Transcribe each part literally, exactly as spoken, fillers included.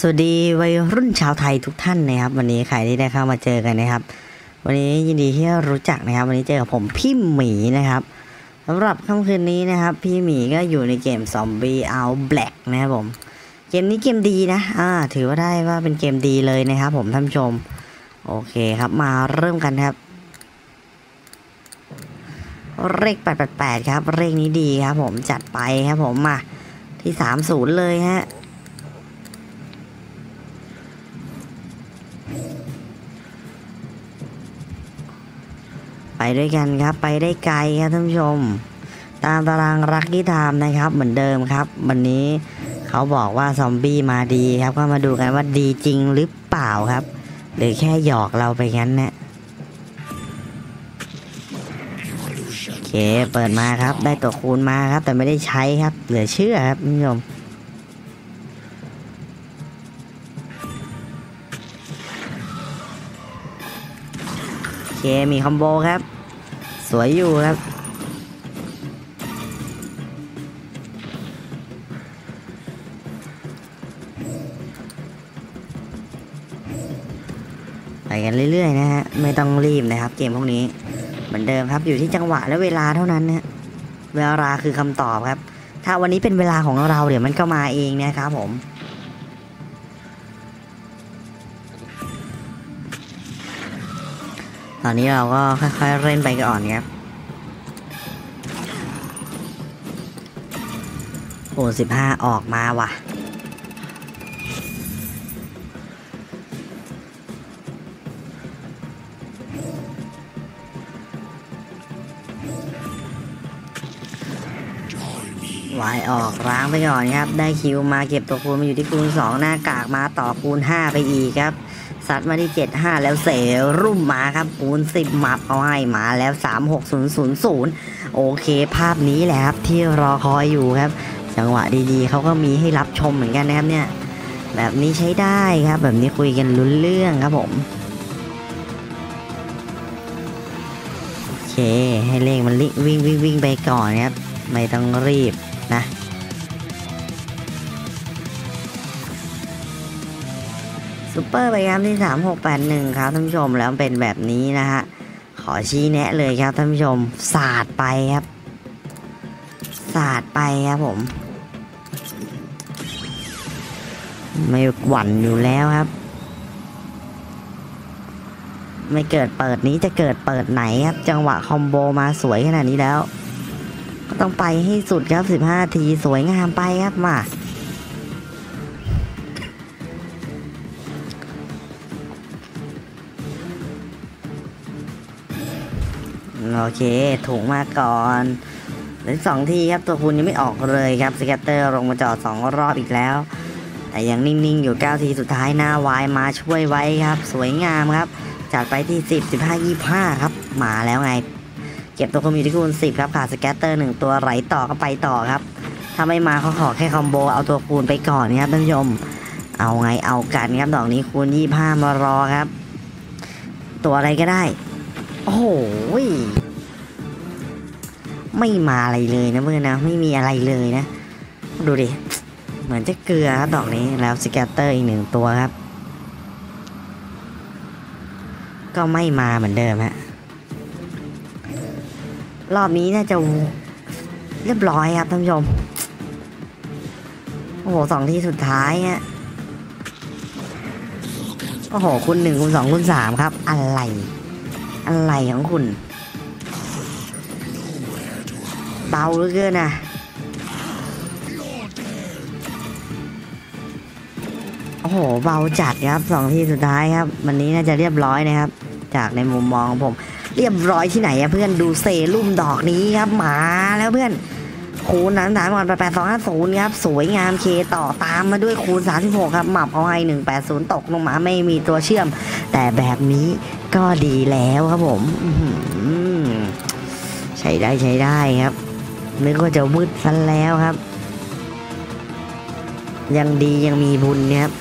สวัสดีวัยรุ่นชาวไทยทุกท่านนะครับวันนี้ใครที่ได้เข้ามาเจอกันนะครับวันนี้ยินดีที่รู้จักนะครับวันนี้เจอกับผมพี่หมีนะครับสำหรับค่ำคืนนี้นะครับพี่หมีก็อยู่ในเกมซอมบี้เอาแบล็กนะครับผมเกมนี้เกมดีนะอ่าถือว่าได้ว่าเป็นเกมดีเลยนะครับผมท่านผู้ชมโอเคครับมาเริ่มกันครับเลขแปดแปดแปดครับเลขนี้ดีครับผมจัดไปครับผมมาที่สามสิบเลยฮะไปด้วยกันครับไปได้ไกลครับท่านผู้ชมตามตารางรักที่ทำนะครับเหมือนเดิมครับวันนี้เขาบอกว่าซอมบี้มาดีครับก็มาดูกันว่าดีจริงหรือเปล่าครับหรือแค่หยอกเราไปงั้นนะโอเคเปิดมาครับได้ตัวคูณมาครับแต่ไม่ได้ใช้ครับเหลือเชื่อครับท่านผู้ชมโอเคมีคอมโบครับสวยอยู่ครับไปกันเรื่อยๆนะฮะไม่ต้องรีบนะครับเกมพวกนี้เหมือนเดิมครับอยู่ที่จังหวะและเวลาเท่านั้นนะเวลาคือคำตอบครับถ้าวันนี้เป็นเวลาของเราเดี๋ยวมันก็มาเองนะครับผมตอนนี้เราก็ค่อยๆเล่นไปก่อนครับโอ้สิบห้าออกมาว่ะวายออกล้างไปก่อนครับได้คิวมาเก็บตัวคูณมาอยู่ที่คูณสองหน้ากากมาต่อคูณห้าไปอีกครับสัตว์มาที่เจ็ดสิบห้าแล้วเสรุ่มมาครับปูนสิบหมับเอาให้มาแล้วสามหกศูนย์ศูนย์โอเคภาพนี้แหละครับที่รอคอยอยู่ครับจังหวะดีๆเขาก็มีให้รับชมเหมือนกันนะครับเนี่ยแบบนี้ใช้ได้ครับแบบนี้คุยกันรู้เรื่องครับผมโอเคให้เร่งมันวิ่งวิ่งวิ่งไปก่อนครับไม่ต้องรีบนะซูเปอร์ไปครับที่สามหกแปดหนึ่งครับท่านผู้ชมแล้วเป็นแบบนี้นะฮะขอชี้แนะเลยครับท่านผู้ชมสาดไปครับสาดไปครับผมไม่หวั่นอยู่แล้วครับไม่เกิดเปิดนี้จะเกิดเปิดไหนครับจังหวะคอมโบมาสวยขนาดนี้แล้วก็ต้องไปให้สุดครับสิบห้าทีสวยงามไปครับมาโอเคถูกมาก่อนหรือสองทีครับตัวคุณยังไม่ออกเลยครับสแกตเตอร์ลงมาจอดสองรอบอีกแล้วแต่ยังนิ่งๆอยู่เก้าทีสุดท้ายหน้าวายมาช่วยไว้ครับสวยงามครับจัดไปที่สิบ สิบห้า ยี่สิบห้าครับมาแล้วไงเก็บตัวคุณอยู่ที่คูณสิบครับขาดสแกตเตอร์หนึ่งตัวไหลต่อก็ไปต่อครับถ้าไม่มาเขาขอแค่คอมโบเอาตัวคูณไปก่อนครับท่านผู้ชมเอาไงเอากันครับดอกนี้คูณยี่สิบห้ามารอครับตัวอะไรก็ได้โอ้โหไม่มาอะไรเลยนะเพื่อนนะไม่มีอะไรเลยนะดูดิเหมือนจะเกลือครับดอกนี้แล้วสแกตเตอร์อีกหนึ่งตัวครับก็ไม่มาเหมือนเดิมฮะรอบนี้น่าจะเรียบร้อยครับท่านผู้ชมโอ้โหสองที่สุดท้ายฮะโอ้โหคุณหนึ่งคุณสองคุณสามครับอะไรอะไรของคุณเบาเหลือเกินนะโอ้โหเบาจัดครับสองที่สุดท้ายครับวันนี้น่าจะเรียบร้อยนะครับจากในมุมมองของผมเรียบร้อยที่ไหนอะเพื่อนดูเซรุ่มดอกนี้ครับมาแล้วเพื่อนคูณนั้นสามก่อนแปดสองห้าศูนย์ครับสวยงามเคต่อตามมาด้วยคูณสามสิบหกครับหมับเอาไว้หนึ่งแปดศูนย์ตกลงมาไม่มีตัวเชื่อมแต่แบบนี้ก็ดีแล้วครับผมใช้ได้ใช้ได้ครับนึกว่าจะมืดซะแล้วครับยังดียังมีบุญครับ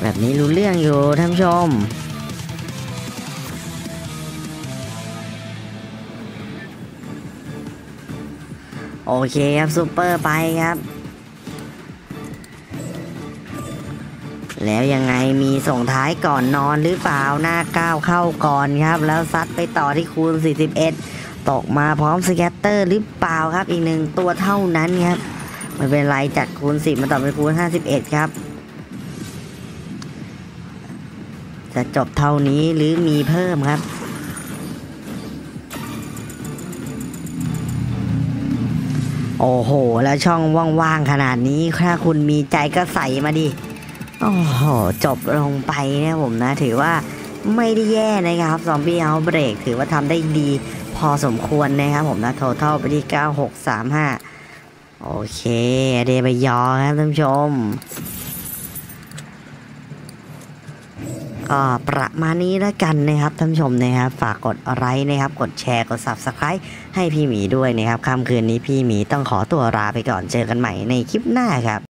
แบบนี้รู้เรื่องอยู่ท่านผู้ชมโอเคครับซูเปอร์ไปครับ แล้วยังไงมีส่งท้ายก่อนนอนหรือเปล่าหน้าก้าวเข้าก่อนครับแล้วซัดไปต่อที่คูณสี่สิบเอ็ดตกมาพร้อมสแกตเตอร์หรือเปล่าครับอีกหนึ่งตัวเท่านั้นครับมันเป็นไรจากคูณสิบมาต่อเป็นคูณห้าสิบเอ็ดครับจะจบเท่านี้หรือมีเพิ่มครับโอ้โหแล้วช่องว่างๆขนาดนี้ถ้าคุณมีใจก็ใส่มาดิโอ้โหจบลงไปนะผมนะถือว่าไม่ได้แย่นะครับซอมบี้เอาเบรกถือว่าทำได้ดีพอสมควรนะครับผมนะโทเท่าไปที่เก้าหกสามห้าโอเคเดบยอครับท่านผู้ชมก็ประมาณนี้แล้วกันนะครับท่านผู้ชมนะครับฝากกดไลค์นะครับกดแชร์กด ซับสไครบ์ ให้พี่หมีด้วยนะครับค่ำคืนนี้พี่หมีต้องขอตัวลาไปก่อนเจอกันใหม่ในคลิปหน้าครับ